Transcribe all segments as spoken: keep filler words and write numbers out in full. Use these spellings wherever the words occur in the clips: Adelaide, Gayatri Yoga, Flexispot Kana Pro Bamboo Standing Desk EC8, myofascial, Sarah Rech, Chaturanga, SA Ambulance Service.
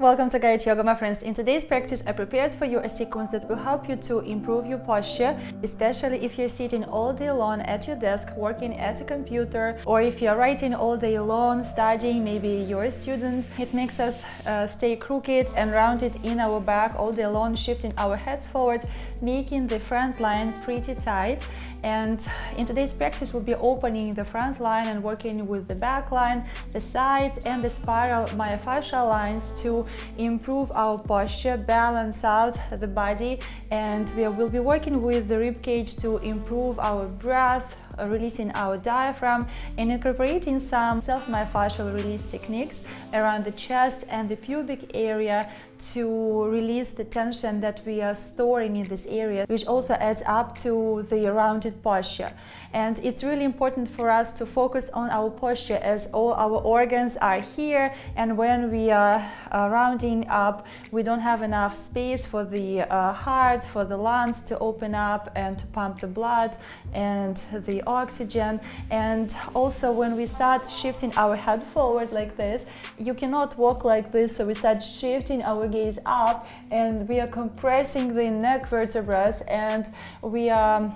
Welcome to Gayatri Yoga, my friends. In today's practice, I prepared for you a sequence that will help you to improve your posture, especially if you're sitting all day long at your desk, working at a computer, or if you're writing all day long, studying, maybe you're a student. It makes us uh, stay crooked and rounded in our back all day long, shifting our heads forward, making the front line pretty tight. And in today's practice, we'll be opening the front line and working with the back line, the sides, and the spiral myofascial lines to improve our posture, balance out the body, and we will be working with the rib cage to improve our breath, releasing our diaphragm, and incorporating some self-myofascial release techniques around the chest and the pubic area to release the tension that we are storing in this area, which also adds up to the rounded posture. And it's really important for us to focus on our posture, as all our organs are here, and when we are uh, rounding up, we don't have enough space for the uh, heart, for the lungs to open up and to pump the blood and the oxygen. And also, when we start shifting our head forward like this, you cannot walk like this, so we start shifting our gaze up and we are compressing the neck vertebrae, and we are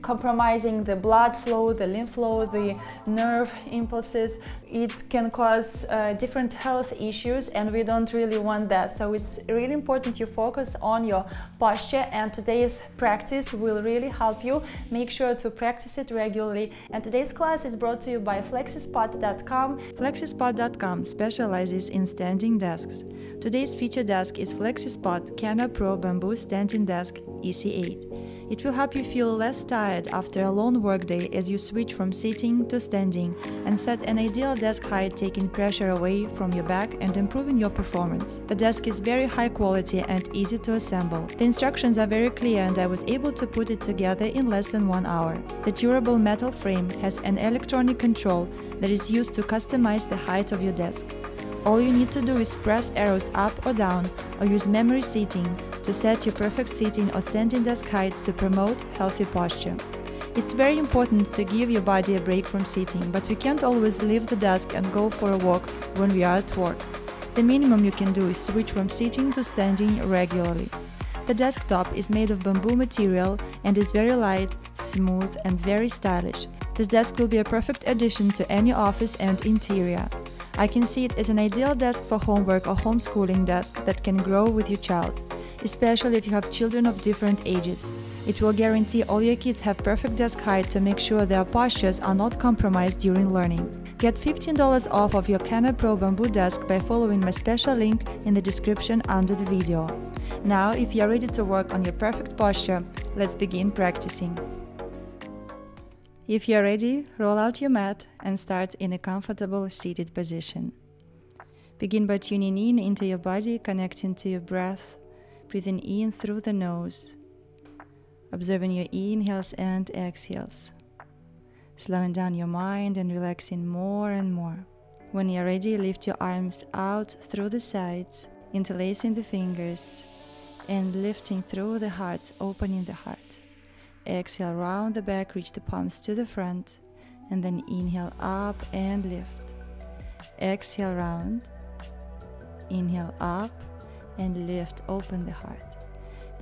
compromising the blood flow, the lymph flow, the nerve impulses. It can cause uh, different health issues, and we don't really want that. So it's really important you focus on your posture, and today's practice will really help you. Make sure to practice it regularly. And today's class is brought to you by Flexispot dot com. Flexispot dot com specializes in standing desks. Today's feature desk is Flexispot Kana Pro Bamboo Standing Desk E C eight. It will help you feel less tired after a long workday as you switch from sitting to standing and set an ideal desk height, taking pressure away from your back and improving your performance. The desk is very high quality and easy to assemble. The instructions are very clear, and I was able to put it together in less than one hour. The durable metal frame has an electronic control that is used to customize the height of your desk. All you need to do is press arrows up or down, or use memory seating to set your perfect sitting or standing desk height to promote healthy posture. It's very important to give your body a break from sitting, but we can't always leave the desk and go for a walk when we are at work. The minimum you can do is switch from sitting to standing regularly. The desktop is made of bamboo material and is very light, smooth, and very stylish. This desk will be a perfect addition to any office and interior. I can see it as an ideal desk for homework or homeschooling desk that can grow with your child, especially if you have children of different ages. It will guarantee all your kids have perfect desk height to make sure their postures are not compromised during learning. Get fifteen dollars off of your Kana Pro Bamboo desk by following my special link in the description under the video. Now, if you are ready to work on your perfect posture, let's begin practicing. If you're ready, roll out your mat and start in a comfortable seated position. Begin by tuning in into your body, connecting to your breath, breathing in through the nose, observing your inhales and exhales, slowing down your mind and relaxing more and more. When you're ready, lift your arms out through the sides, interlacing the fingers, and lifting through the heart, opening the heart. Exhale, round the back, reach the palms to the front, and then inhale up and lift. Exhale, round. Inhale up and lift, open the heart.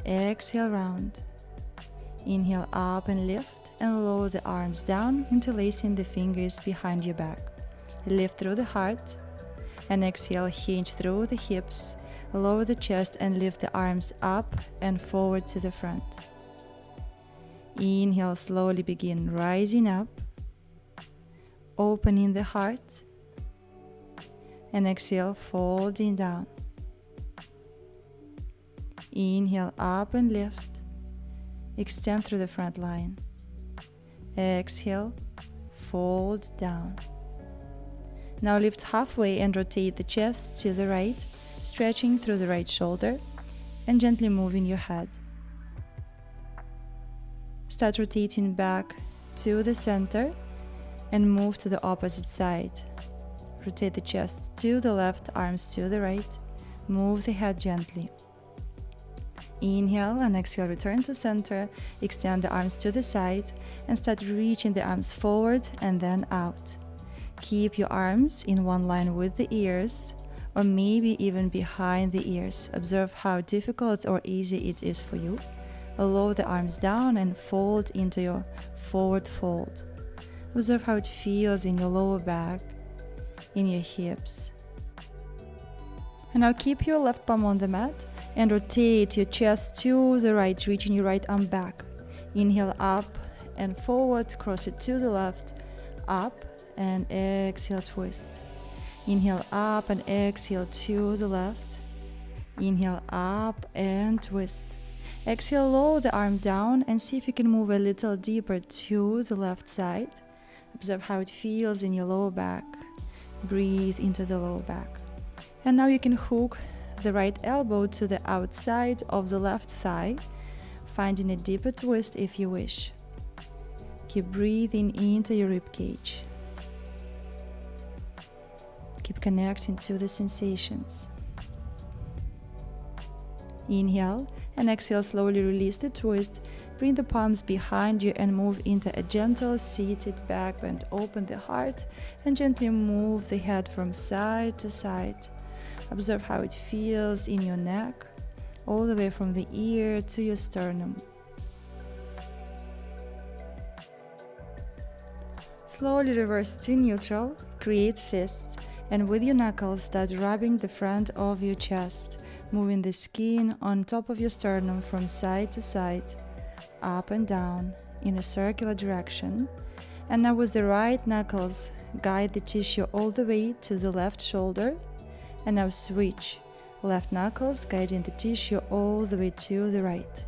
Exhale, round. Inhale up and lift, and lower the arms down, interlacing the fingers behind your back. Lift through the heart, and exhale, hinge through the hips, lower the chest, and lift the arms up and forward to the front. Inhale, slowly begin rising up, opening the heart, and exhale, folding down. Inhale, up and lift, extend through the front line. Exhale, fold down. Now lift halfway and rotate the chest to the right, stretching through the right shoulder and gently moving your head. Start rotating back to the center and move to the opposite side. Rotate the chest to the left, arms to the right. Move the head gently. Inhale and exhale, return to center. Extend the arms to the side and start reaching the arms forward and then out. Keep your arms in one line with the ears, or maybe even behind the ears. Observe how difficult or easy it is for you. Allow the arms down and fold into your forward fold. Observe how it feels in your lower back, in your hips. And now keep your left palm on the mat and rotate your chest to the right, reaching your right arm back. Inhale up and forward, cross it to the left, up, and exhale, twist. Inhale up and exhale to the left. Inhale up and twist. Exhale, lower the arm down and see if you can move a little deeper to the left side. Observe how it feels in your lower back. Breathe into the lower back. And now you can hook the right elbow to the outside of the left thigh, finding a deeper twist if you wish. Keep breathing into your ribcage. Keep connecting to the sensations. Inhale and exhale, slowly release the twist. Bring the palms behind you and move into a gentle seated back bend. Open the heart and gently move the head from side to side. Observe how it feels in your neck, all the way from the ear to your sternum. Slowly reverse to neutral, create fists, and with your knuckles start rubbing the front of your chest, moving the skin on top of your sternum from side to side, up and down in a circular direction. And now with the right knuckles, guide the tissue all the way to the left shoulder. And now switch, left knuckles guiding the tissue all the way to the right.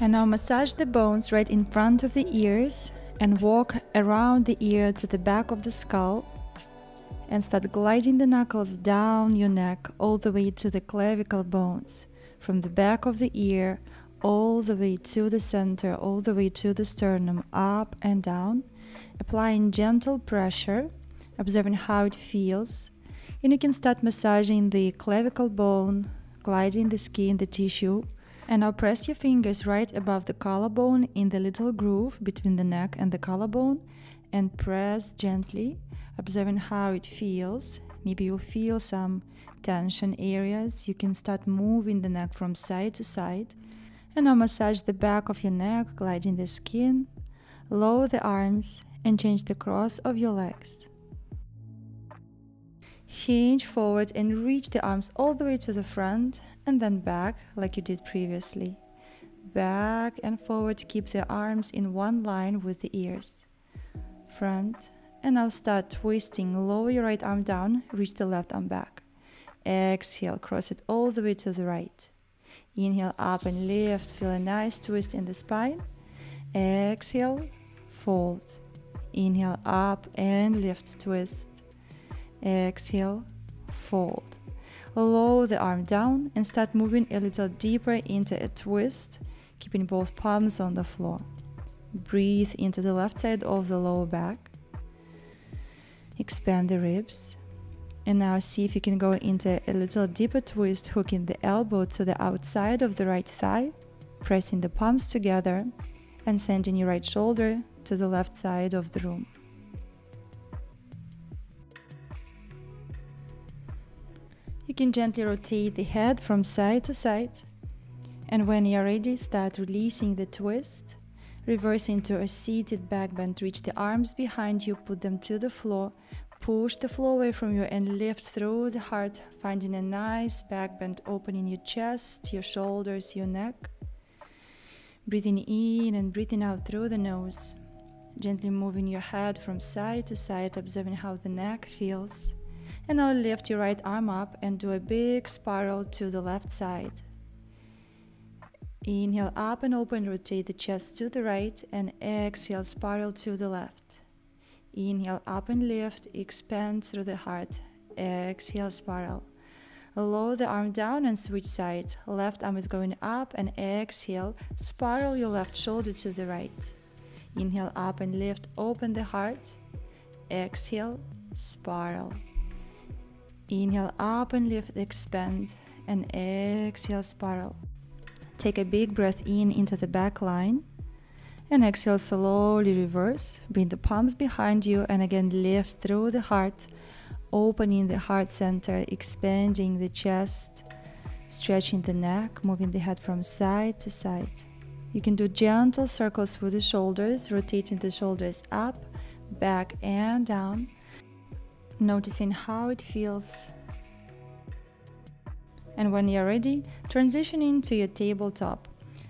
And now massage the bones right in front of the ears and walk around the ear to the back of the skull and start gliding the knuckles down your neck all the way to the clavicle bones, from the back of the ear all the way to the center, all the way to the sternum, up and down, applying gentle pressure, observing how it feels. And you can start massaging the clavicle bone, gliding the skin, the tissue. And now press your fingers right above the collarbone in the little groove between the neck and the collarbone and press gently, observing how it feels. Maybe you'll feel some tension areas. You can start moving the neck from side to side. And now massage the back of your neck, gliding the skin. Lower the arms and change the cross of your legs. Hinge forward and reach the arms all the way to the front and then back like you did previously. Back and forward, keep the arms in one line with the ears. Front, and now start twisting. Lower your right arm down, reach the left arm back. Exhale, cross it all the way to the right. Inhale up and lift, feel a nice twist in the spine. Exhale, fold. Inhale up and lift, twist. Exhale, fold. Lower the arm down and start moving a little deeper into a twist, keeping both palms on the floor. Breathe into the left side of the lower back. Expand the ribs. And now see if you can go into a little deeper twist, hooking the elbow to the outside of the right thigh, pressing the palms together and sending your right shoulder to the left side of the room. You can gently rotate the head from side to side. And when you're ready, start releasing the twist. Reverse into a seated back bend. Reach the arms behind you, put them to the floor. Push the floor away from you and lift through the heart, finding a nice back bend, opening your chest, your shoulders, your neck. Breathing in and breathing out through the nose. Gently moving your head from side to side, observing how the neck feels. And now lift your right arm up and do a big spiral to the left side. Inhale up and open, rotate the chest to the right, and exhale, spiral to the left. Inhale up and lift, expand through the heart. Exhale, spiral. Lower the arm down and switch side. Left arm is going up and exhale, spiral your left shoulder to the right. Inhale up and lift, open the heart. Exhale, spiral. Inhale up and lift, expand, and exhale, spiral. Take a big breath in into the back line and exhale, slowly reverse. Bring the palms behind you and again lift through the heart. opening the heart center, expanding the chest, stretching the neck, moving the head from side to side. You can do gentle circles with the shoulders, rotating the shoulders up, back and down, noticing how it feels. And when you're ready, transition into your tabletop,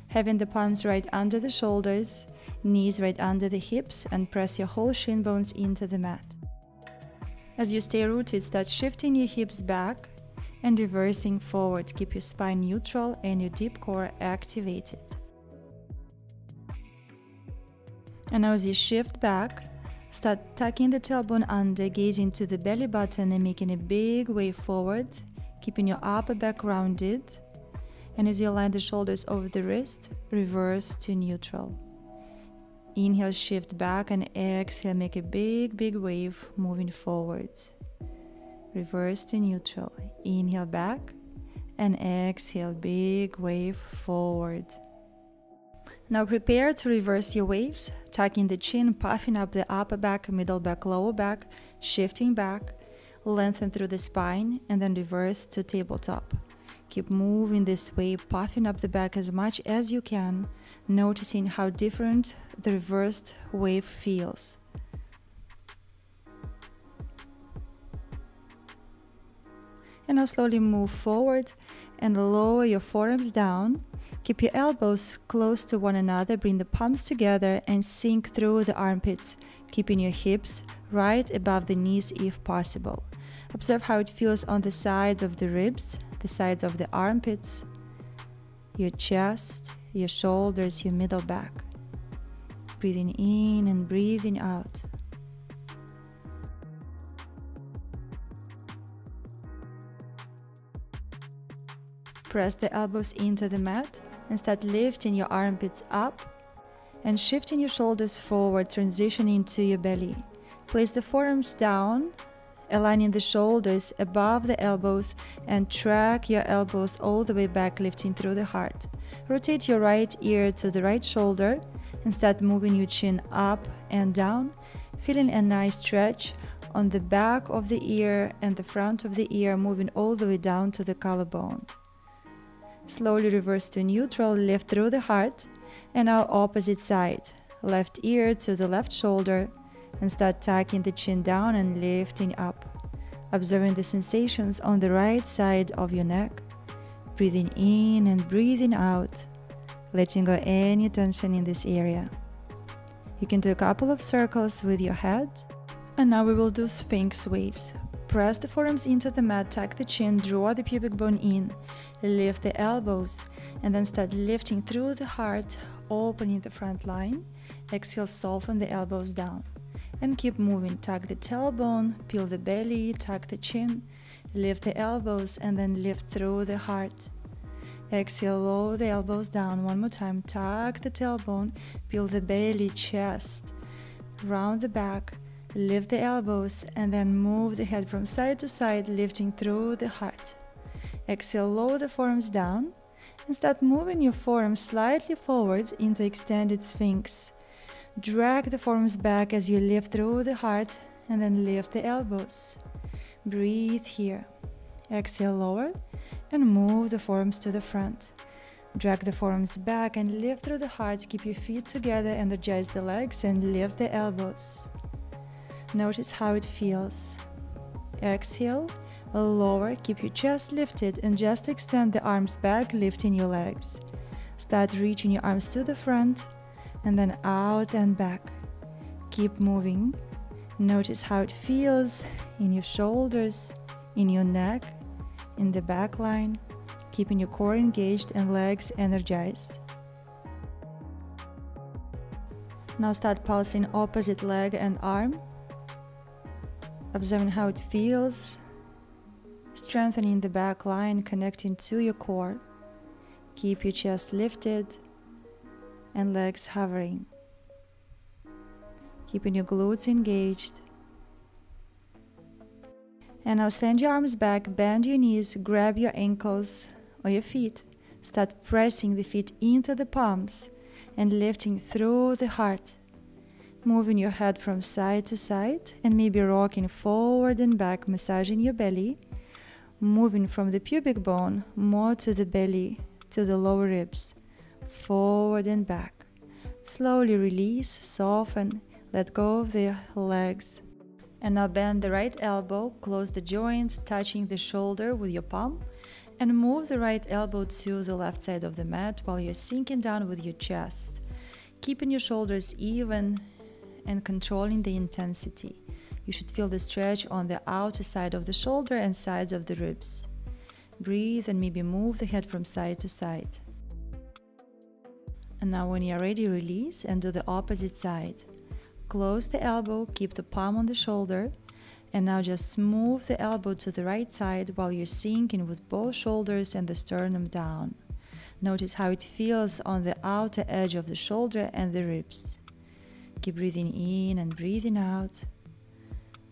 having the palms right under the shoulders, knees right under the hips, and press your whole shin bones into the mat. As you stay rooted, start shifting your hips back and reversing forward. Keep your spine neutral and your deep core activated. And now as you shift back, start tucking the tailbone under, gazing to the belly button and making a big wave forward, keeping your upper back rounded. And as you align the shoulders over the wrist, reverse to neutral. Inhale, shift back, and exhale, make a big, big wave, moving forward. Reverse to neutral. Inhale back, and exhale, big wave forward. Now prepare to reverse your waves, tucking the chin, puffing up the upper back, middle back, lower back, shifting back, lengthen through the spine, and then reverse to tabletop. Keep moving this way, puffing up the back as much as you can, noticing how different the reversed wave feels. And now slowly move forward and lower your forearms down. Keep your elbows close to one another, bring the palms together and sink through the armpits, keeping your hips right above the knees if possible. Observe how it feels on the sides of the ribs, the sides of the armpits, your chest, your shoulders, your middle back. Breathing in and breathing out. Press the elbows into the mat and start lifting your armpits up and shifting your shoulders forward, transitioning to your belly. Place the forearms down, aligning the shoulders above the elbows, and track your elbows all the way back, lifting through the heart. Rotate your right ear to the right shoulder and start moving your chin up and down, feeling a nice stretch on the back of the ear and the front of the ear, moving all the way down to the collarbone. Slowly reverse to neutral, lift through the heart, and now opposite side, left ear to the left shoulder, and start tucking the chin down and lifting up, observing the sensations on the right side of your neck, breathing in and breathing out, letting go any tension in this area. You can do a couple of circles with your head. And now we will do sphinx waves. Press the forearms into the mat, tuck the chin, draw the pubic bone in, lift the elbows, and then start lifting through the heart, opening the front line. Exhale, soften the elbows down. And keep moving, tuck the tailbone, peel the belly, tuck the chin, lift the elbows, and then lift through the heart. Exhale, lower the elbows down. One more time, tuck the tailbone, peel the belly, chest, round the back, lift the elbows, and then move the head from side to side, lifting through the heart. Exhale, lower the forearms down, and start moving your forearms slightly forward into extended sphinx. Drag the forearms back as you lift through the heart and then lift the elbows. Breathe here. Exhale, lower and move the forearms to the front. Drag the forearms back and lift through the heart. Keep your feet together, energize the legs and lift the elbows. Notice how it feels. Exhale, lower, keep your chest lifted and just extend the arms back, lifting your legs. Start reaching your arms to the front and then out and back. Keep moving. Notice how it feels in your shoulders, in your neck, in the back line, keeping your core engaged and legs energized. Now start pulsing opposite leg and arm, observing how it feels, strengthening the back line, connecting to your core. Keep your chest lifted and legs hovering, keeping your glutes engaged. And now send your arms back, bend your knees, grab your ankles or your feet. Start pressing the feet into the palms and lifting through the heart. moving your head from side to side and maybe rocking forward and back, massaging your belly, moving from the pubic bone more to the belly, to the lower ribs, forward and back. Slowly release, soften, let go of the legs. And now bend the right elbow, close the joints, touching the shoulder with your palm, and move the right elbow to the left side of the mat while you're sinking down with your chest, keeping your shoulders even and controlling the intensity. You should feel the stretch on the outer side of the shoulder and sides of the ribs. Breathe and maybe move the head from side to side. And now when you're ready, release and do the opposite side. Close the elbow, keep the palm on the shoulder, and now just move the elbow to the right side while you're sinking with both shoulders and the sternum down. Notice how it feels on the outer edge of the shoulder and the ribs. Keep breathing in and breathing out,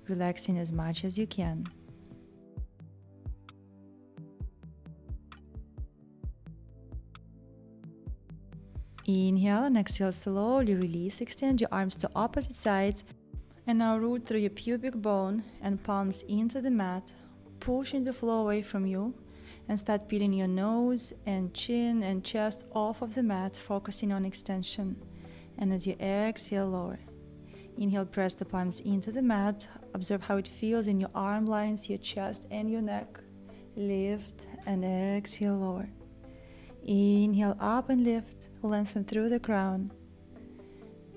relaxing as much as you can. Inhale and exhale, slowly release, extend your arms to opposite sides, and now root through your pubic bone and palms into the mat, pushing the floor away from you, and start peeling your nose and chin and chest off of the mat, focusing on extension. And as you exhale, lower. Inhale, press the palms into the mat, observe how it feels in your arm lines, your chest and your neck. Lift and exhale, lower. Inhale, up and lift, lengthen through the crown.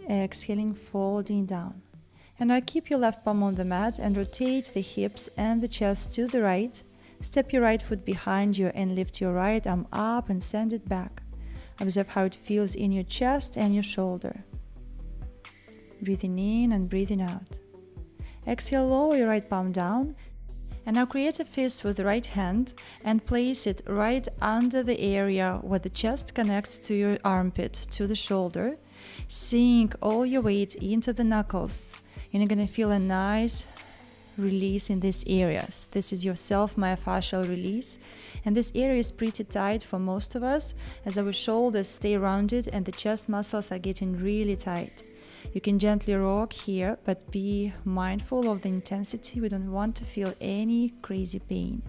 Exhaling, folding down. And now keep your left palm on the mat and rotate the hips and the chest to the right. Step your right foot behind you and lift your right arm up and send it back. Observe how it feels in your chest and your shoulder. Breathing in and breathing out. Exhale, lower your right palm down. And now create a fist with the right hand and place it right under the area where the chest connects to your armpit, to the shoulder. Sink all your weight into the knuckles. And you're going to feel a nice release in these areas. This is your self-myofascial release. And this area is pretty tight for most of us, as our shoulders stay rounded and the chest muscles are getting really tight. You can gently rock here, but be mindful of the intensity. We don't want to feel any crazy pain.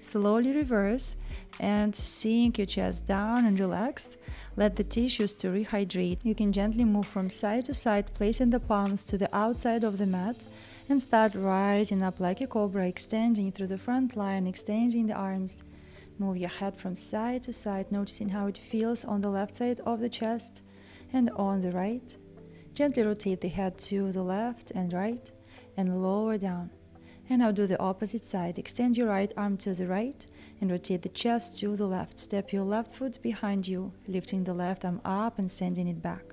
Slowly reverse and sink your chest down and relax. Let the tissues to rehydrate. You can gently move from side to side, placing the palms to the outside of the mat and start rising up like a cobra, extending through the front line, extending the arms. Move your head from side to side, noticing how it feels on the left side of the chest and on the right. Gently rotate the head to the left and right and lower down. And now do the opposite side. Extend your right arm to the right and rotate the chest to the left. Step your left foot behind you, lifting the left arm up and sending it back.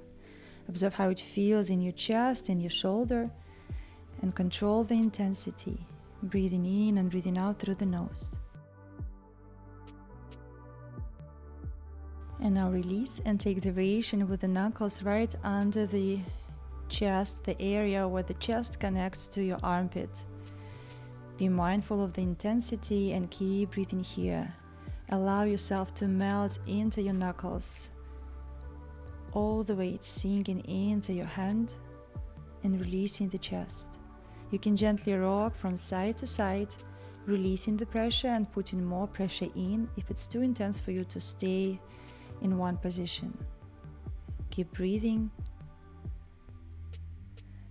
Observe how it feels in your chest and your shoulder and control the intensity. Breathing in and breathing out through the nose. And now release and take the variation with the knuckles right under the chest, the area where the chest connects to your armpit. Be mindful of the intensity and keep breathing here. Allow yourself to melt into your knuckles. All the weight sinking into your hand and releasing the chest. You can gently rock from side to side, releasing the pressure and putting more pressure in if it's too intense for you to stay in one position. Keep breathing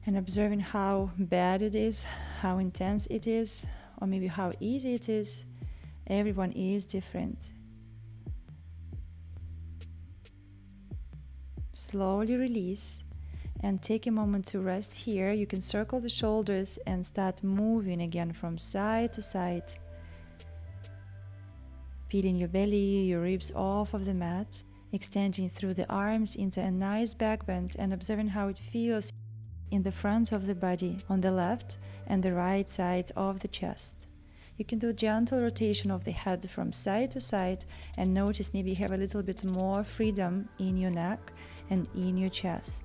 and observing how bad it is, how intense it is, or maybe how easy it is. Everyone is different. Slowly release and take a moment to rest here. You can circle the shoulders and start moving again from side to side, peeling your belly, your ribs off of the mat, extending through the arms into a nice back bend and observing how it feels in the front of the body, on the left and the right side of the chest. You can do a gentle rotation of the head from side to side and notice maybe you have a little bit more freedom in your neck and in your chest.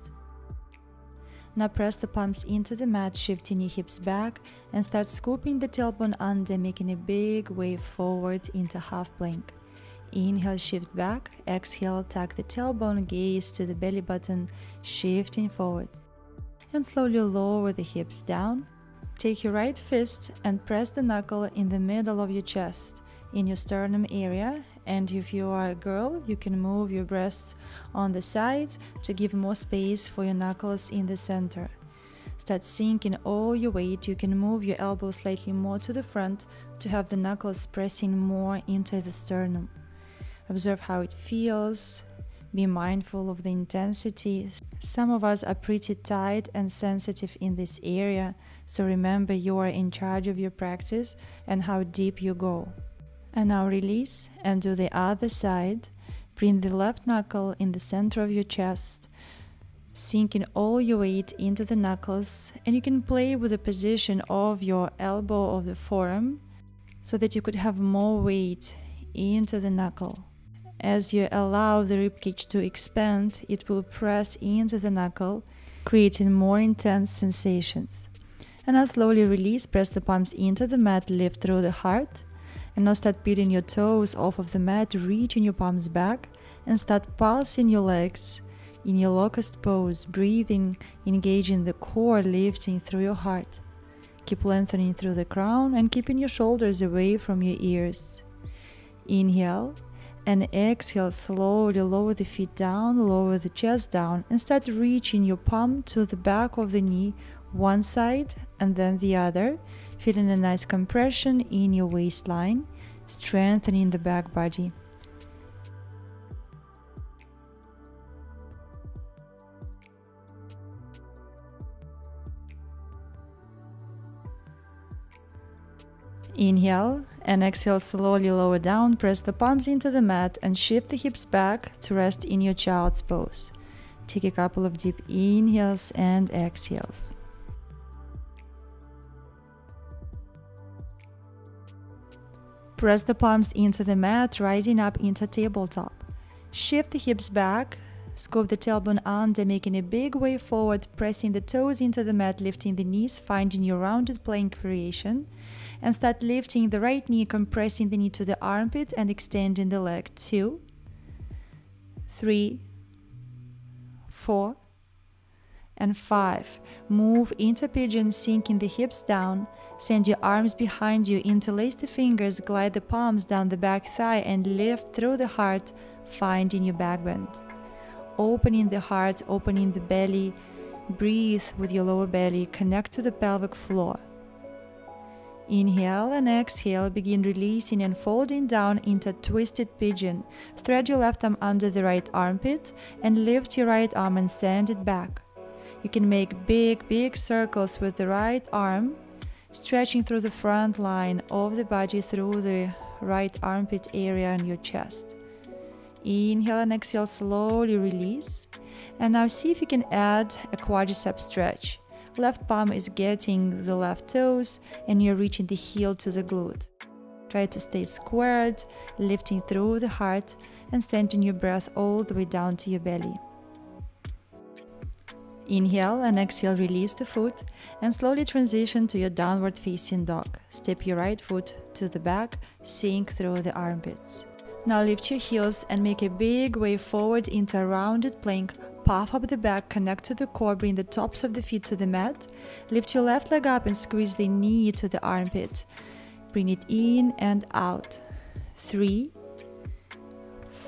Now press the palms into the mat, shifting your hips back and start scooping the tailbone under, making a big wave forward into half plank. Inhale, shift back. Exhale, tuck the tailbone, gaze to the belly button, shifting forward. and slowly lower the hips down. Take your right fist and press the knuckle in the middle of your chest, in your sternum area, and if you are a girl, you can move your breasts on the sides to give more space for your knuckles in the center. Start sinking all your weight. You can move your elbows slightly more to the front to have the knuckles pressing more into the sternum. Observe how it feels. Be mindful of the intensity. Some of us are pretty tight and sensitive in this area, so remember you are in charge of your practice and how deep you go. And now release and do the other side. Bring the left knuckle in the center of your chest, sinking all your weight into the knuckles, and you can play with the position of your elbow of the forearm so that you could have more weight into the knuckle. As you allow the ribcage to expand, it will press into the knuckle, creating more intense sensations. And now slowly release, press the palms into the mat, lift through the heart. And now start peeling your toes off of the mat, reaching your palms back, and start pulsing your legs in your locust pose, breathing, engaging the core, lifting through your heart. Keep lengthening through the crown and keeping your shoulders away from your ears. Inhale and exhale, slowly lower the feet down, lower the chest down, and start reaching your palm to the back of the knee, one side and then the other, feeling a nice compression in your waistline, strengthening the back body. Inhale and exhale, slowly lower down, press the palms into the mat and shift the hips back to rest in your child's pose. Take a couple of deep inhales and exhales. Press the palms into the mat, rising up into tabletop. Shift the hips back, scoop the tailbone under, making a big wave forward, pressing the toes into the mat, lifting the knees, finding your rounded plank variation. And start lifting the right knee, compressing the knee to the armpit and extending the leg. Two, three, four, and five. Move into pigeon, sinking the hips down. Send your arms behind you, interlace the fingers, glide the palms down the back thigh and lift through the heart, finding your back bend. Opening the heart, opening the belly. Breathe with your lower belly, connect to the pelvic floor. Inhale and exhale, begin releasing and folding down into twisted pigeon. Thread your left arm under the right armpit and lift your right arm and send it back. You can make big, big circles with the right arm, stretching through the front line of the body, through the right armpit area and your chest. Inhale and exhale, slowly release. And now see if you can add a quadricep stretch. Left palm is getting the left toes and you're reaching the heel to the glute. Try to stay squared, lifting through the heart and sending your breath all the way down to your belly. Inhale and exhale, release the foot and slowly transition to your downward facing dog. Step your right foot to the back, sink through the armpits. Now lift your heels and make a big wave forward into a rounded plank. Puff up the back, connect to the core, bring the tops of the feet to the mat. Lift your left leg up and squeeze the knee to the armpit. Bring it in and out. Three,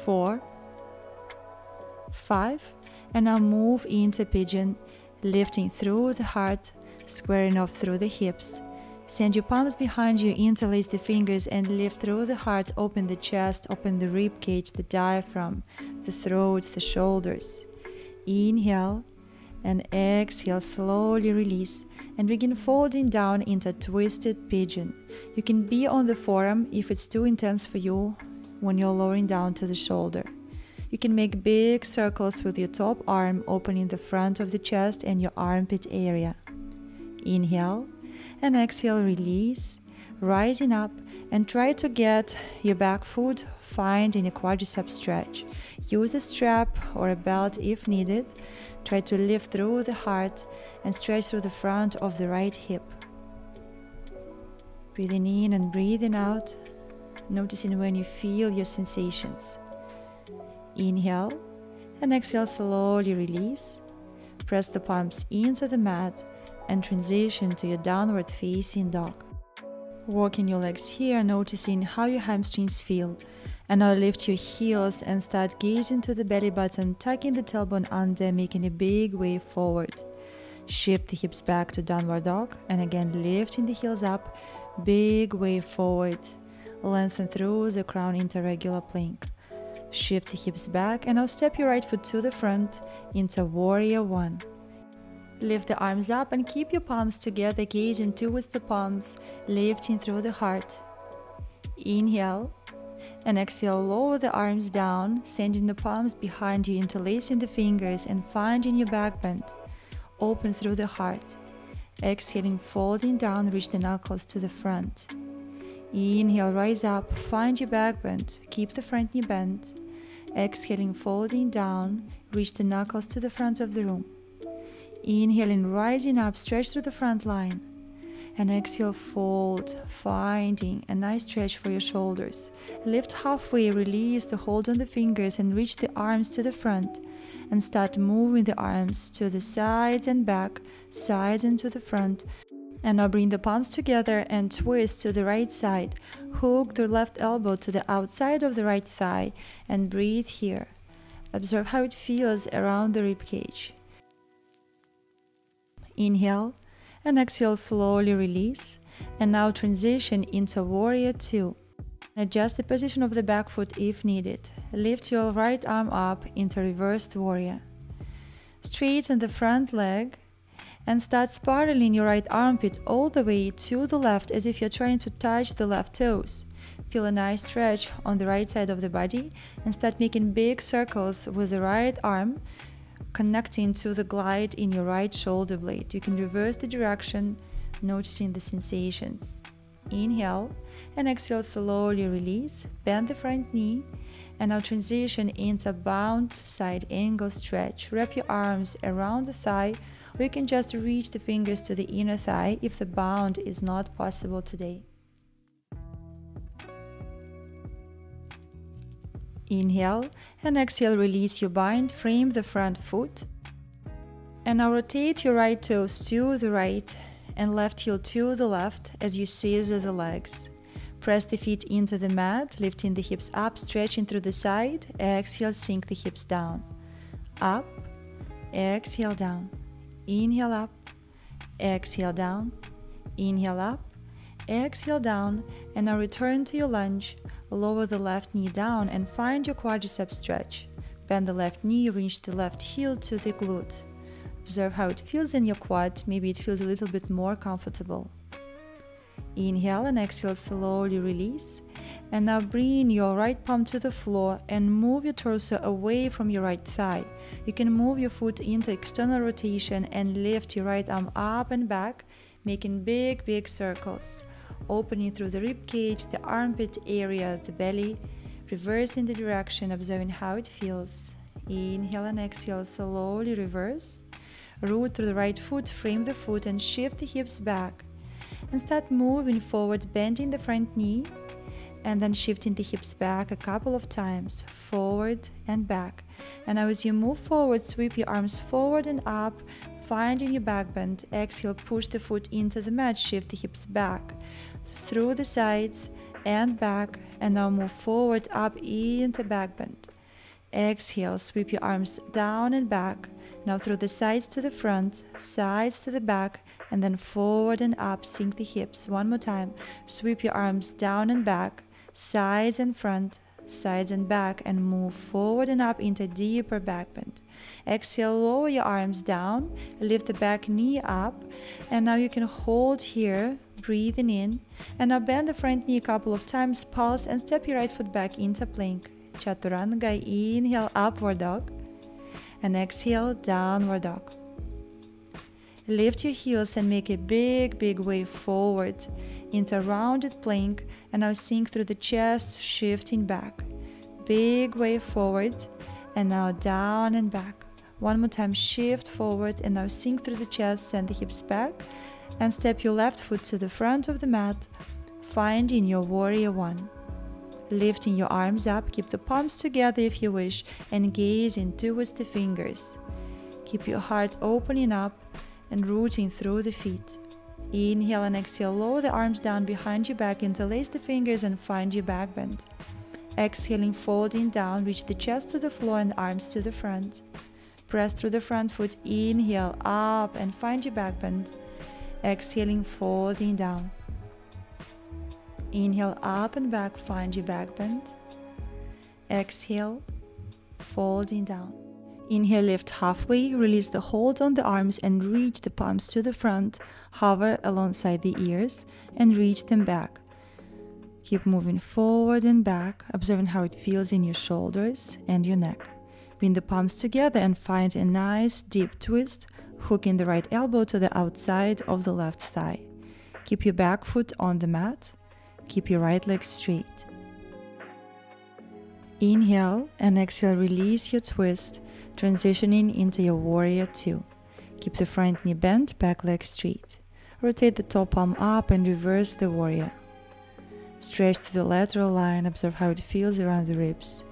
four, five. And now move into pigeon, lifting through the heart, squaring off through the hips. Send your palms behind you, interlace the fingers and lift through the heart, open the chest, open the rib cage, the diaphragm, the throat, the shoulders. Inhale and exhale, slowly release and begin folding down into twisted pigeon. You can be on the forearm if it's too intense for you when you're lowering down to the shoulder. You can make big circles with your top arm, opening the front of the chest and your armpit area. Inhale and exhale, release, rising up and try to get your back foot finding a quadricep stretch. Use a strap or a belt if needed. Try to lift through the heart and stretch through the front of the right hip. Breathing in and breathing out, noticing when you feel your sensations. Inhale and exhale, slowly release. press the palms into the mat and transition to your downward facing dog. Working your legs here, noticing how your hamstrings feel. And now lift your heels and start gazing to the belly button, tucking the tailbone under, making a big wave forward. Shift the hips back to downward dog and again lifting the heels up, big wave forward. Lengthen through the crown into regular plank. Shift the hips back and now step your right foot to the front into warrior one. Lift the arms up and keep your palms together, gazing towards the palms, lifting through the heart. Inhale and exhale, lower the arms down, sending the palms behind you, interlacing the fingers and finding your back bend. Open through the heart. Exhaling, folding down, reach the knuckles to the front. Inhale, rise up, find your back bend, keep the front knee bent. Exhaling, folding down, reach the knuckles to the front of the room. Inhaling, rising up, stretch through the front line. And exhale, fold, finding a nice stretch for your shoulders. Lift halfway, release the hold on the fingers and reach the arms to the front. And start moving the arms to the sides and back, sides and to the front. And now bring the palms together and twist to the right side. Hook the left elbow to the outside of the right thigh and breathe here. Observe how it feels around the ribcage. Inhale and exhale, slowly release. And now transition into warrior two. Adjust the position of the back foot if needed. Lift your right arm up into reversed warrior. Straighten the front leg. And start spiraling your right armpit all the way to the left as if you're trying to touch the left toes. Feel a nice stretch on the right side of the body and start making big circles with the right arm, connecting to the glide in your right shoulder blade. You can reverse the direction, noticing the sensations. Inhale and exhale, slowly release, bend the front knee and now transition into bound side angle stretch. Wrap your arms around the thigh. We can just reach the fingers to the inner thigh if the bound is not possible today. Inhale and exhale, release your bind, frame the front foot. And now rotate your right toes to the right and left heel to the left as you scissor the legs. Press the feet into the mat, lifting the hips up, stretching through the side. Exhale, sink the hips down. Up, exhale, down. Inhale up, exhale down, inhale up, exhale down, and now return to your lunge. Lower the left knee down and find your quadriceps stretch. Bend the left knee, reach the left heel to the glute. Observe how it feels in your quad, maybe it feels a little bit more comfortable. Inhale and exhale, slowly release. And now bring your right palm to the floor and move your torso away from your right thigh. You can move your foot into external rotation and lift your right arm up and back, making big, big circles. Opening through the ribcage, the armpit area, the belly. Reverse in the direction, observing how it feels. Inhale and exhale, slowly reverse. Root through the right foot, frame the foot and shift the hips back. And start moving forward, bending the front knee. And then shifting the hips back a couple of times, forward and back. And now as you move forward, sweep your arms forward and up, finding your back bend. Exhale, push the foot into the mat, shift the hips back, through the sides and back, and now move forward, up into back bend. Exhale, sweep your arms down and back. Now through the sides to the front, sides to the back, and then forward and up, sink the hips. One more time, sweep your arms down and back. Sides and front, sides and back, and move forward and up into deeper back bend. Exhale, lower your arms down, lift the back knee up, and now you can hold here, breathing in, and now bend the front knee a couple of times, pulse, and step your right foot back into plank. Chaturanga, inhale, upward dog, and exhale, downward dog. Lift your heels and make a big, big wave forward into a rounded plank and now sink through the chest, shifting back. Big wave forward and now down and back. One more time, shift forward and now sink through the chest, send the hips back and step your left foot to the front of the mat, finding your warrior one. Lifting your arms up, keep the palms together if you wish and gazing towards the fingers. Keep your heart opening up and rooting through the feet. Inhale and exhale, lower the arms down behind your back, interlace the fingers and find your back bend. Exhaling, folding down, reach the chest to the floor and arms to the front. Press through the front foot, inhale, up and find your back bend. Exhaling, folding down. Inhale, up and back, find your back bend. Exhale, folding down. Inhale, lift halfway, release the hold on the arms and reach the palms to the front, hover alongside the ears and reach them back. Keep moving forward and back, observing how it feels in your shoulders and your neck. Bring the palms together and find a nice deep twist, hooking the right elbow to the outside of the left thigh. Keep your back foot on the mat, keep your right leg straight. Inhale and exhale, release your twist, transitioning into your warrior two. Keep the front knee bent, back leg straight. Rotate the top palm up and reverse the warrior. Stretch to the lateral line, observe how it feels around the ribs.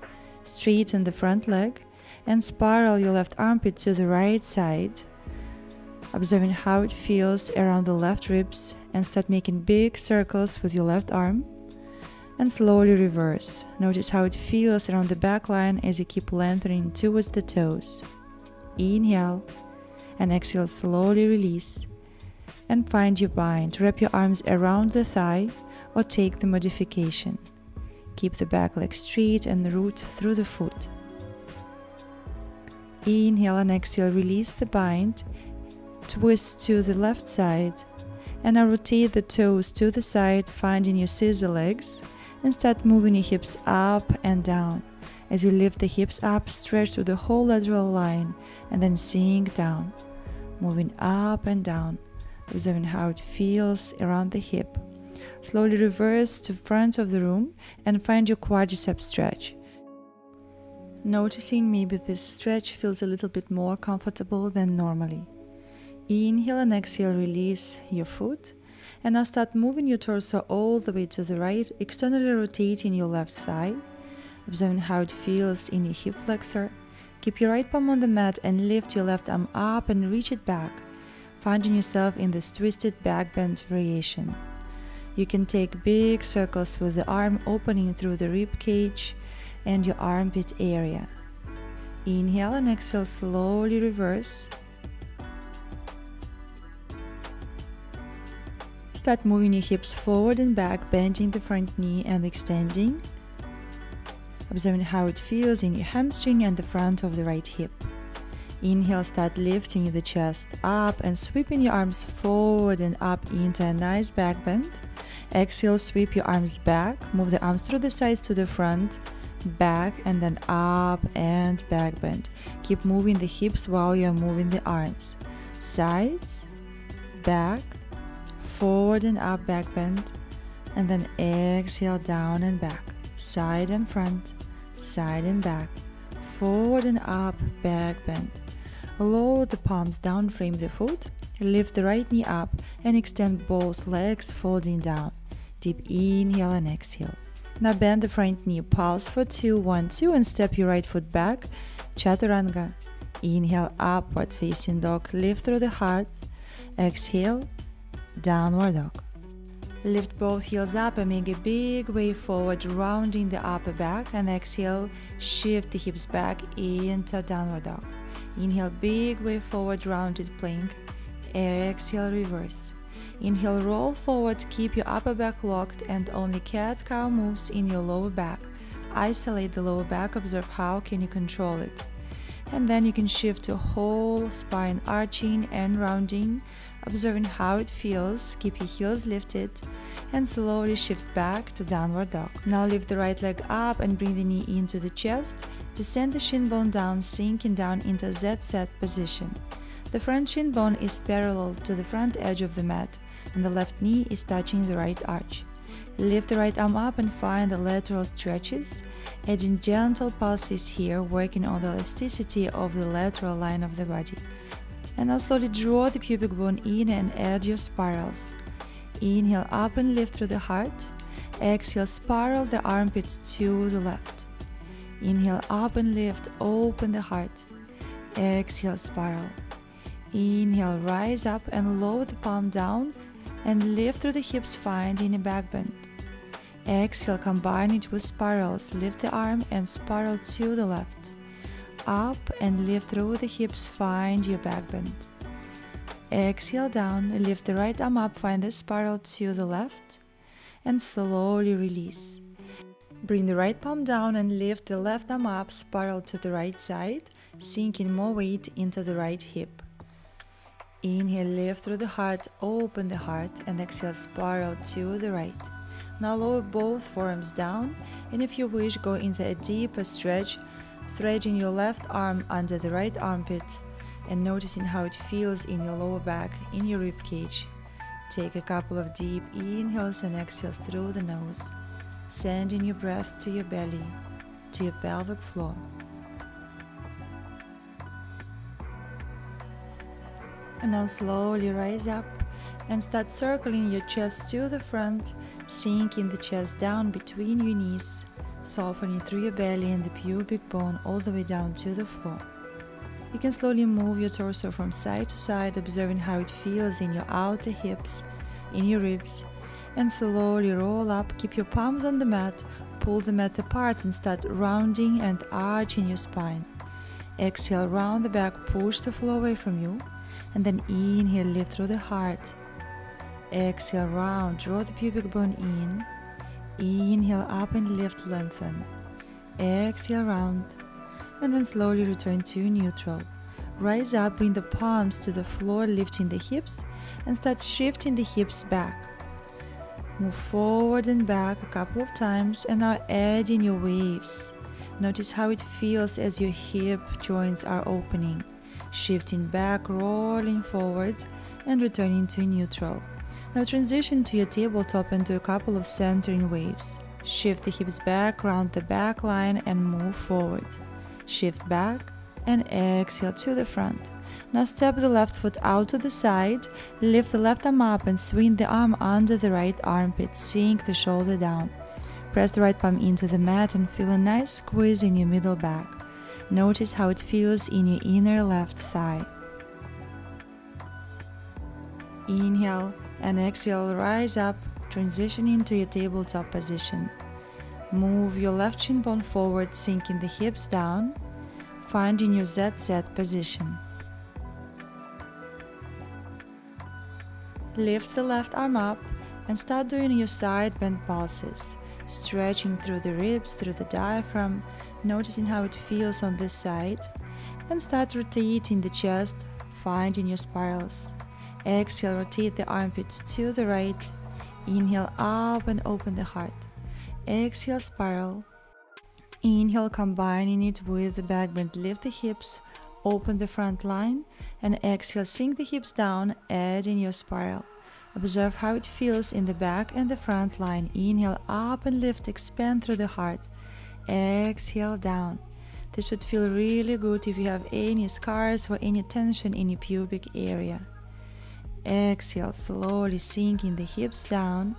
Straighten the front leg and spiral your left armpit to the right side, observing how it feels around the left ribs, and start making big circles with your left arm. And slowly reverse. Notice how it feels around the back line as you keep lengthening towards the toes. Inhale and exhale, slowly release and find your bind. Wrap your arms around the thigh or take the modification. Keep the back leg straight and root through the foot. Inhale and exhale, release the bind, twist to the left side, and now rotate the toes to the side, finding your scissor legs, and start moving your hips up and down. As you lift the hips up, stretch through the whole lateral line and then sink down, moving up and down, observing how it feels around the hip. Slowly reverse to front of the room and find your quadriceps stretch. Noticing maybe this stretch feels a little bit more comfortable than normally. Inhale and exhale, release your foot. And now start moving your torso all the way to the right, externally rotating your left thigh, observing how it feels in your hip flexor. Keep your right palm on the mat and lift your left arm up and reach it back, finding yourself in this twisted back bend variation. You can take big circles with the arm opening through the rib cage and your armpit area. Inhale and exhale, slowly reverse. Start moving your hips forward and back, bending the front knee and extending. Observing how it feels in your hamstring and the front of the right hip. Inhale, start lifting the chest up and sweeping your arms forward and up into a nice back bend. Exhale, sweep your arms back, move the arms through the sides to the front, back and then up and back bend. Keep moving the hips while you are moving the arms. Sides, back, forward and up, back bend, and then exhale, down and back, side and front, side and back, forward and up, back bend. Lower the palms down, frame the foot, lift the right knee up and extend both legs, folding down. Deep inhale and exhale. Now bend the front knee, pulse for two, one, two, and step your right foot back, chaturanga. Inhale, upward facing dog, lift through the heart, exhale, downward dog. Lift both heels up and make a big wave forward, rounding the upper back, and exhale, shift the hips back into downward dog. Inhale, big wave forward, rounded plank. Exhale, reverse. Inhale, roll forward, keep your upper back locked and only cat-cow moves in your lower back. Isolate the lower back, observe how can you control it. And then you can shift to whole spine arching and rounding, observing how it feels. Keep your heels lifted and slowly shift back to downward dog. Now lift the right leg up and bring the knee into the chest, descend the shin bone down, sinking down into Z-set position. The front shin bone is parallel to the front edge of the mat and the left knee is touching the right arch. Lift the right arm up and find the lateral stretches, adding gentle pulses here, working on the elasticity of the lateral line of the body. And now slowly draw the pubic bone in and add your spirals. Inhale, up and lift through the heart. Exhale, spiral the armpits to the left. Inhale, up and lift, open the heart. Exhale, spiral. Inhale, rise up and lower the palm down and lift through the hips, finding a back bend. Exhale, combine it with spirals. Lift the arm and spiral to the left. Up and lift through the hips, find your back bend. Exhale, down, lift the right arm up, find the spiral to the left, and slowly release. Bring the right palm down and lift the left arm up, spiral to the right side, sinking more weight into the right hip. Inhale, lift through the heart, open the heart, and exhale, spiral to the right. Now lower both forearms down, and if you wish, go into a deeper stretch, threading your left arm under the right armpit and noticing how it feels in your lower back, in your ribcage. Take a couple of deep inhales and exhales through the nose, sending your breath to your belly, to your pelvic floor. And now slowly rise up and start circling your chest to the front, sinking the chest down between your knees, softening through your belly and the pubic bone all the way down to the floor. You can slowly move your torso from side to side, observing how it feels in your outer hips, in your ribs, and slowly roll up. Keep your palms on the mat, pull the mat apart and start rounding and arching your spine. Exhale, round the back, push the floor away from you, and then inhale, lift through the heart. Exhale, round, draw the pubic bone in. Inhale, up and lift, lengthen. Exhale, round. And then slowly return to neutral. Rise up, bring the palms to the floor, lifting the hips, and start shifting the hips back. Move forward and back a couple of times, and now add in your waves. Notice how it feels as your hip joints are opening. Shifting back, rolling forward, and returning to neutral. Now transition to your tabletop and do a couple of centering waves. Shift the hips back, round the back line, and move forward. Shift back and exhale to the front. Now step the left foot out to the side, lift the left arm up and swing the arm under the right armpit, sink the shoulder down. Press the right palm into the mat and feel a nice squeeze in your middle back. Notice how it feels in your inner left thigh. Inhale and exhale, rise up, transition into your tabletop position. Move your left shin bone forward, sinking the hips down, finding your Z Z position. Lift the left arm up and start doing your side bend pulses, stretching through the ribs, through the diaphragm, noticing how it feels on this side, and start rotating the chest, finding your spirals. Exhale, rotate the armpits to the right. Inhale, up and open the heart. Exhale, spiral. Inhale, combining it with the back bend. Lift the hips, open the front line, and exhale, sink the hips down, adding your spiral. Observe how it feels in the back and the front line. Inhale, up and lift, expand through the heart. Exhale, down. This should feel really good if you have any scars or any tension in your pubic area. Exhale, slowly sinking the hips down,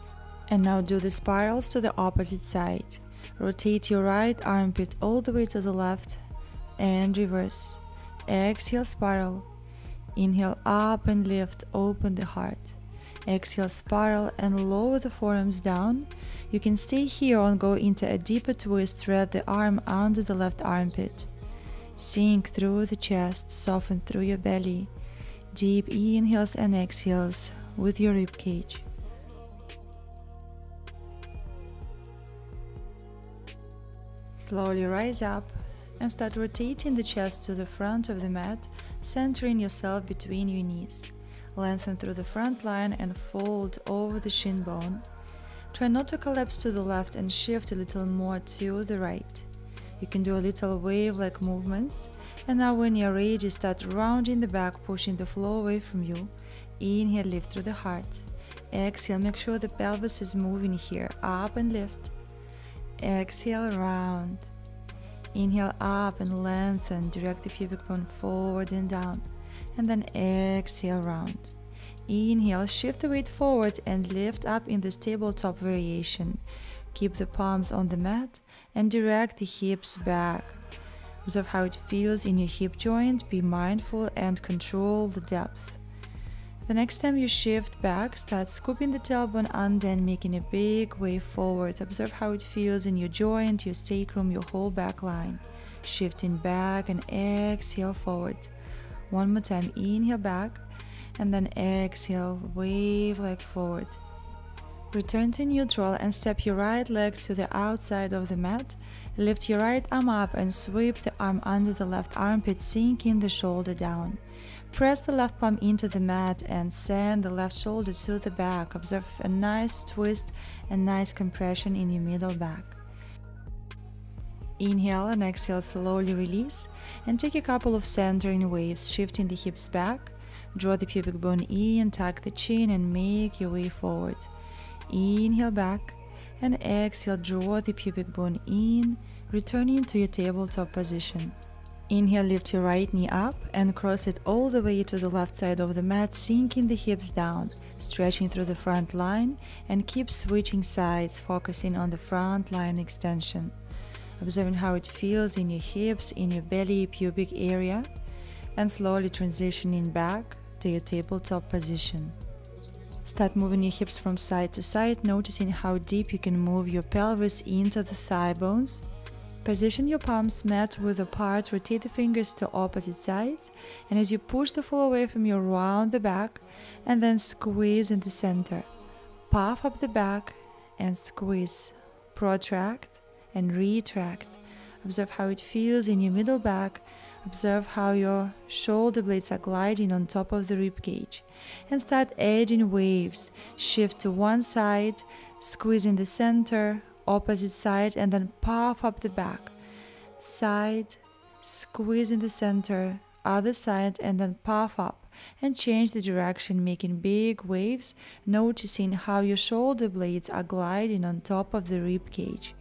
and now do the spirals to the opposite side. Rotate your right armpit all the way to the left and reverse. Exhale, spiral. Inhale, up and lift, open the heart. Exhale, spiral and lower the forearms down. You can stay here and go into a deeper twist, thread the arm under the left armpit. Sink through the chest, soften through your belly. Deep inhales and exhales with your ribcage. Slowly rise up and start rotating the chest to the front of the mat, centering yourself between your knees. Lengthen through the front line and fold over the shin bone. Try not to collapse to the left and shift a little more to the right. You can do a little wave-like movements. And now when you're ready, start rounding the back, pushing the floor away from you. Inhale, lift through the heart. Exhale, make sure the pelvis is moving here. Up and lift. Exhale, round. Inhale, up and lengthen. Direct the pubic bone forward and down. And then exhale, round. Inhale, shift the weight forward and lift up in this tabletop variation. Keep the palms on the mat and direct the hips back. Observe how it feels in your hip joint, be mindful and control the depth. The next time you shift back, start scooping the tailbone under and making a big wave forward. Observe how it feels in your joint, your sacrum, your whole back line. Shifting back and exhale forward. One more time, inhale back and then exhale, wave leg forward. Return to neutral and step your right leg to the outside of the mat. Lift your right arm up and sweep the arm under the left armpit, sinking the shoulder down. Press the left palm into the mat and send the left shoulder to the back. Observe a nice twist and nice compression in your middle back. Inhale and exhale, slowly release and take a couple of centering waves, shifting the hips back. Draw the pubic bone in, tuck the chin and make your way forward. Inhale back and exhale, draw the pubic bone in, returning to your tabletop position. Inhale, lift your right knee up and cross it all the way to the left side of the mat, sinking the hips down, stretching through the front line, and keep switching sides, focusing on the front line extension. Observing how it feels in your hips, in your belly, pubic area, and slowly transitioning back to your tabletop position. Start moving your hips from side to side, noticing how deep you can move your pelvis into the thigh bones. Position your palms mat width apart, rotate the fingers to opposite sides, and as you push the floor away from you, round the back and then squeeze in the center. Puff up the back and squeeze, protract and retract. Observe how it feels in your middle back. Observe how your shoulder blades are gliding on top of the ribcage. And start adding waves. Shift to one side, squeeze in the center, opposite side, and then puff up the back. Side, squeeze in the center, other side, and then puff up. And change the direction, making big waves, noticing how your shoulder blades are gliding on top of the ribcage.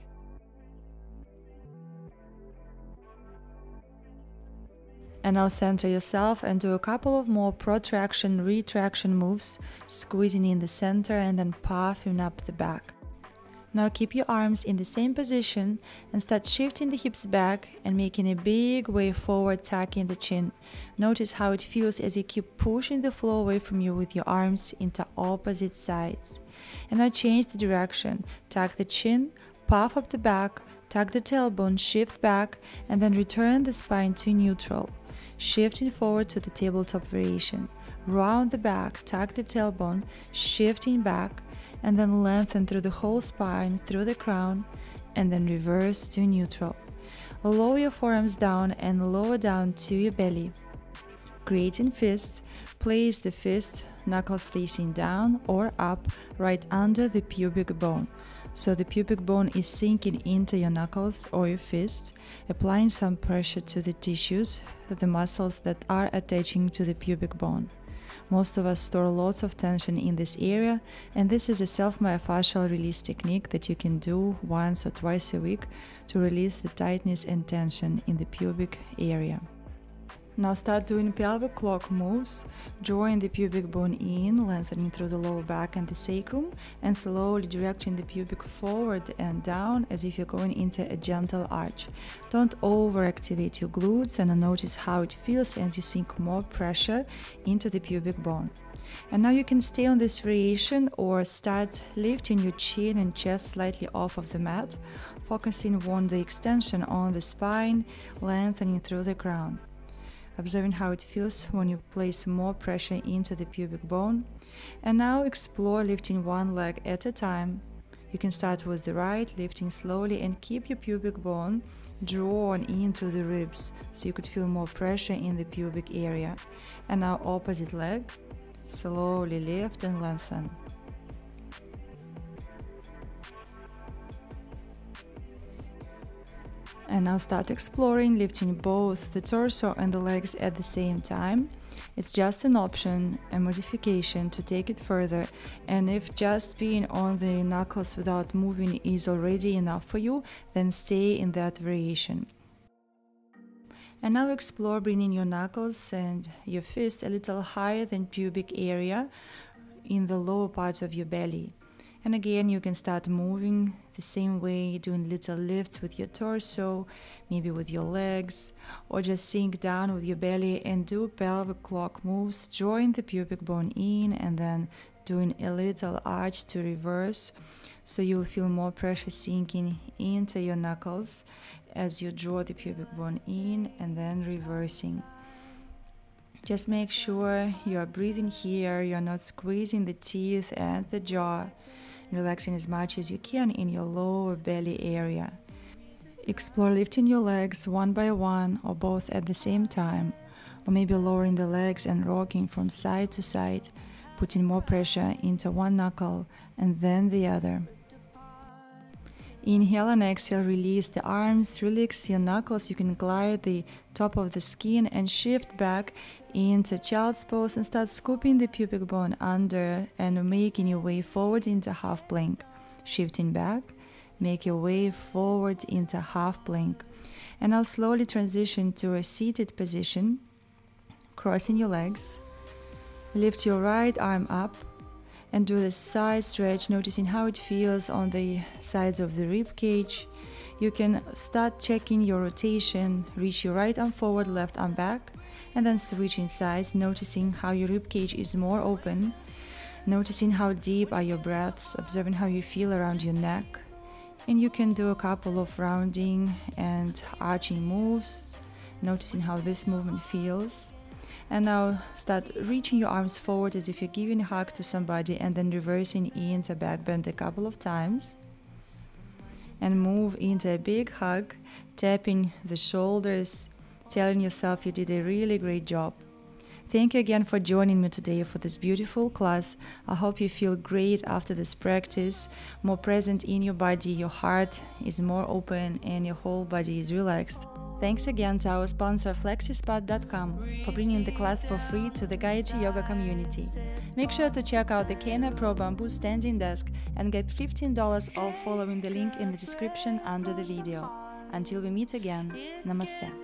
And now center yourself and do a couple of more protraction, retraction moves, squeezing in the center and then puffing up the back. Now keep your arms in the same position and start shifting the hips back and making a big wave forward, tucking the chin. Notice how it feels as you keep pushing the floor away from you with your arms into opposite sides. And now change the direction, tuck the chin, puff up the back, tuck the tailbone, shift back, and then return the spine to neutral. Shifting forward to the tabletop variation. Round the back, tuck the tailbone, shifting back, and then lengthen through the whole spine, through the crown, and then reverse to neutral. Lower your forearms down and lower down to your belly. Creating fists, place the fist, knuckles facing down or up, right under the pubic bone. So the pubic bone is sinking into your knuckles or your fist, applying some pressure to the tissues, the muscles that are attaching to the pubic bone. Most of us store lots of tension in this area, and this is a self-myofascial release technique that you can do once or twice a week to release the tightness and tension in the pubic area. Now start doing pelvic clock moves, drawing the pubic bone in, lengthening through the lower back and the sacrum, and slowly directing the pubic forward and down as if you're going into a gentle arch. Don't overactivate your glutes and notice how it feels as you sink more pressure into the pubic bone. And now you can stay on this variation or start lifting your chin and chest slightly off of the mat, focusing on the extension on the spine, lengthening through the crown. Observing how it feels when you place more pressure into the pubic bone. And now explore lifting one leg at a time. You can start with the right, lifting slowly and keep your pubic bone drawn into the ribs so you could feel more pressure in the pubic area. And now opposite leg, slowly lift and lengthen. And now start exploring, lifting both the torso and the legs at the same time. It's just an option, a modification to take it further. And if just being on the knuckles without moving is already enough for you, then stay in that variation. And now explore bringing your knuckles and your fist a little higher than pubic area in the lower parts of your belly. And again, you can start moving the same way, doing little lifts with your torso, maybe with your legs, or just sink down with your belly and do pelvic clock moves, drawing the pubic bone in and then doing a little arch to reverse. So you will feel more pressure sinking into your knuckles as you draw the pubic bone in and then reversing. Just make sure you are breathing here, you're not squeezing the teeth and the jaw, relaxing as much as you can in your lower belly area. Explore lifting your legs one by one or both at the same time, or maybe lowering the legs and rocking from side to side, putting more pressure into one knuckle and then the other. Inhale and exhale, release the arms, relax your knuckles. You can glide the top of the skin and shift back into child's pose and start scooping the pubic bone under and making your way forward into half plank. Shifting back, make your way forward into half plank. And now slowly transition to a seated position, crossing your legs. Lift your right arm up and do the side stretch, noticing how it feels on the sides of the rib cage. You can start checking your rotation, reach your right arm forward, left arm back, and then switching sides, noticing how your rib cage is more open, noticing how deep are your breaths, observing how you feel around your neck. And you can do a couple of rounding and arching moves, noticing how this movement feels. And now start reaching your arms forward as if you're giving a hug to somebody and then reversing into back bend a couple of times. And move into a big hug, tapping the shoulders, telling yourself you did a really great job. Thank you again for joining me today for this beautiful class. I hope you feel great after this practice, more present in your body, your heart is more open and your whole body is relaxed. Thanks again to our sponsor Flexispot dot com for bringing the class for free to the Gayatri Yoga community. Make sure to check out the Kana Pro Bamboo Standing Desk and get fifteen dollars off following the link in the description under the video. Until we meet again, namaste.